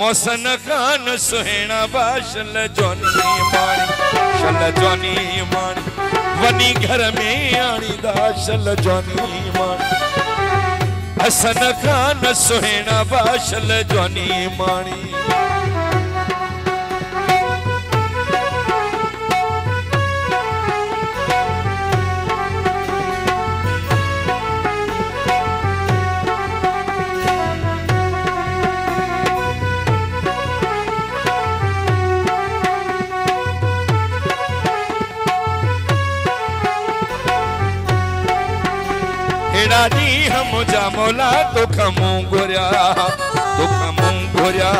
मोहसन खान सुहिणा बाशल जोनी माणी शल जोनी माणी वनी घर में आणी दाशल जोनी माणी हसन खान सुहिणा बाशल जोनी माणी हम जा मौला दुख मूं घुरिया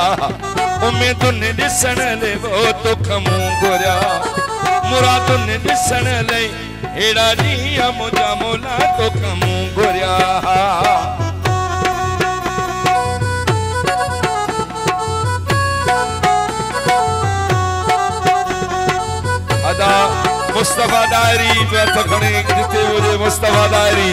उमेदुन ॾिसण ले वो दुख मूं घुरिया मुरादुन ॾिसण ले अहिड़ा ॾींहं मुंहिंजा मौला दुख मूं घुरिया अदा मुस्तफा डायरी व्यर्थ खणी जिते हुजे मुस्तफा डायरी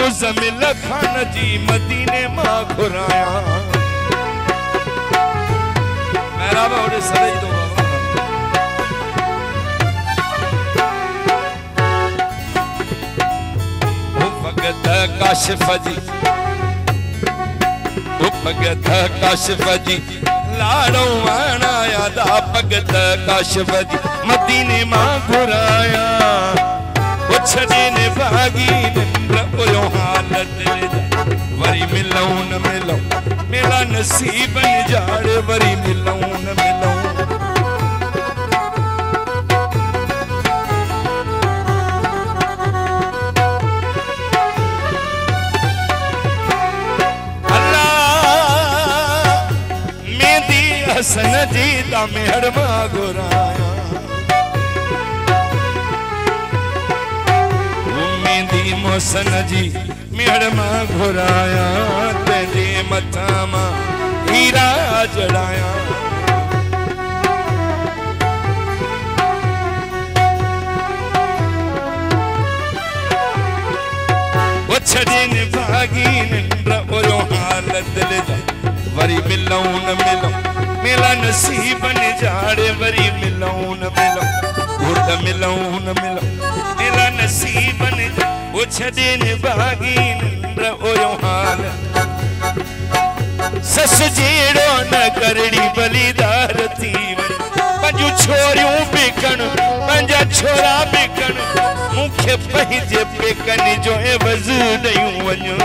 मुज़मिल खान जी मदीने मां घुराया काशिफ जी लाड़ो वणाया दा भगत काशिफ जी मदीने मां घुराया वरी मिलूं न मिलूं मेरा नसीब निजाड़ वरी मिलूं न मिलूं अल्लाह मेंदी हसन जी दा मेहर मां घुराया मोहसन जी मेड़ मां घुराया तेरे मथा मां हीरा जड़ाया छॾिन भागी निंड उयो हालत वरी मिलूं न मिलूं मेरा नसीब निजाड़े वरी मिलूं न मिलूं घुट मिलूं न मिलूं मेरा नसीब निजाड़े छॾिन भागी निंड उयो हाल सस जेड़ो न करणी बलिदार थी वञे पंहिंजूं छोरियूं बिकनि पंहिंजा छोरा बिकनि मूंखे पंहिंजे पेकनि जो एवज़ ॾियूं वञो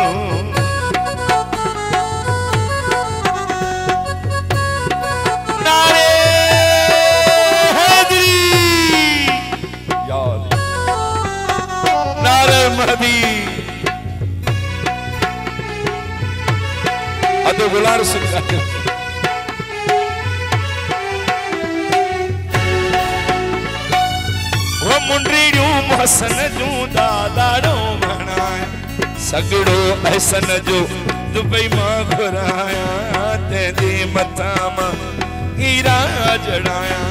नारे अदो गुलार वो मुंडरियूं मोहसन जूं दाड़ो घणाया सगड़ो अहसन जो दुबई मां घुराया तेरे मथां मां हीरा जड़ाया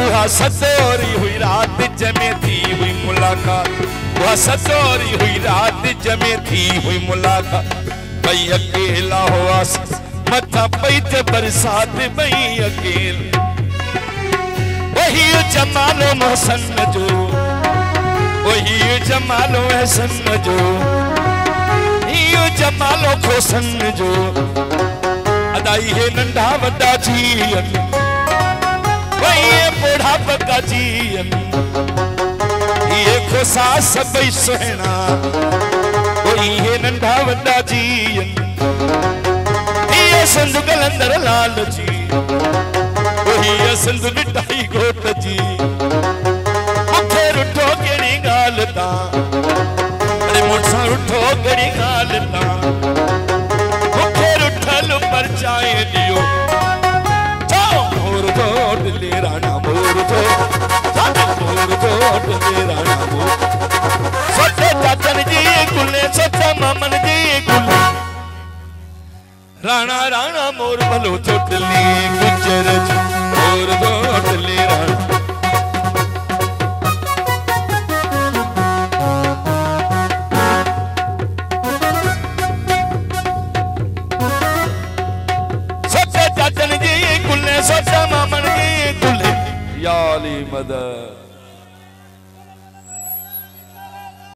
उहा सतोरी हुई रात जमे थी हुई मुलाकात उहा सतोरी हुई रात जमे थी हुई मुलाकात बई अकेला हुआसि मथा पई त बरसात बई अकेला वही जमालो मोहसन जो वही जमालो हसन जो इहो जमालो खोसन जो अदाई है नंढा वॾा जी ये बूढ़ा पका जी ये खोसा सब सुहना ये नंढा वड्डा जी ये सिंध कलंदर लाल जी ये सिंध मिठाई घोट जी मथे रुठो कहिड़ी ॻाल्हि तां अरे मुठसां रुठो कहिड़ी ॻाल्हि तां मथे रुठल परचाए ॾियो राणा मोर तो मोर तो राणा मोर सच्चे चाचन जी गुले सच्चा मामन जी गुले राणा राणा मोर भलो चोटली गुजर मोर चोटली राणा सोचा चाचन जी कुल्ले सोचा मामन जी कुल्ले याली मदद।